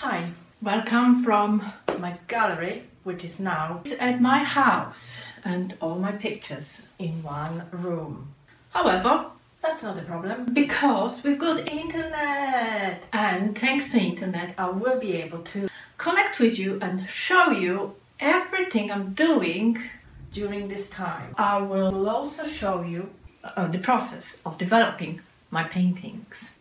Hi, welcome from my gallery, which is now at my house, and all my pictures in one room. However, that's not a problem because we've got internet, and thanks to internet I will be able to connect with you and show you everything I'm doing during this time. I will also show you the process of developing my paintings.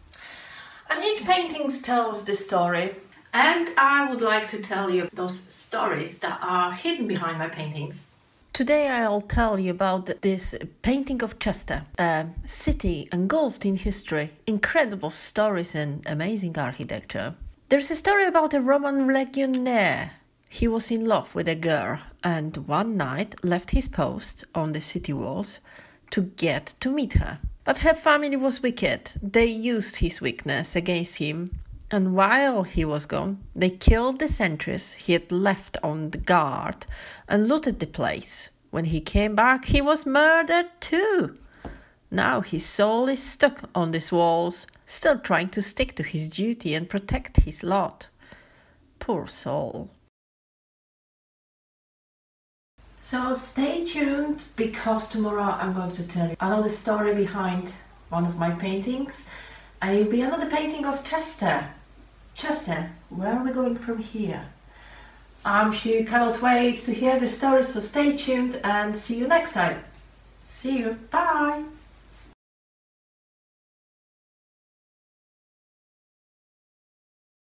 And each painting tells the story, and I would like to tell you those stories that are hidden behind my paintings. Today I'll tell you about this painting of Chester, a city engulfed in history, incredible stories and amazing architecture. There's a story about a Roman legionnaire. He was in love with a girl and one night left his post on the city walls to get to meet her. But her family was wicked. They used his weakness against him, and while he was gone, they killed the sentries he had left on the guard and looted the place. When he came back, he was murdered too. Now his soul is stuck on these walls, still trying to stick to his duty and protect his lot. Poor soul. So stay tuned, because tomorrow I'm going to tell you another story behind one of my paintings, and it'll be another painting of Chester. Chester, where are we going from here? I'm sure you cannot wait to hear the story, so stay tuned and see you next time. See you, bye!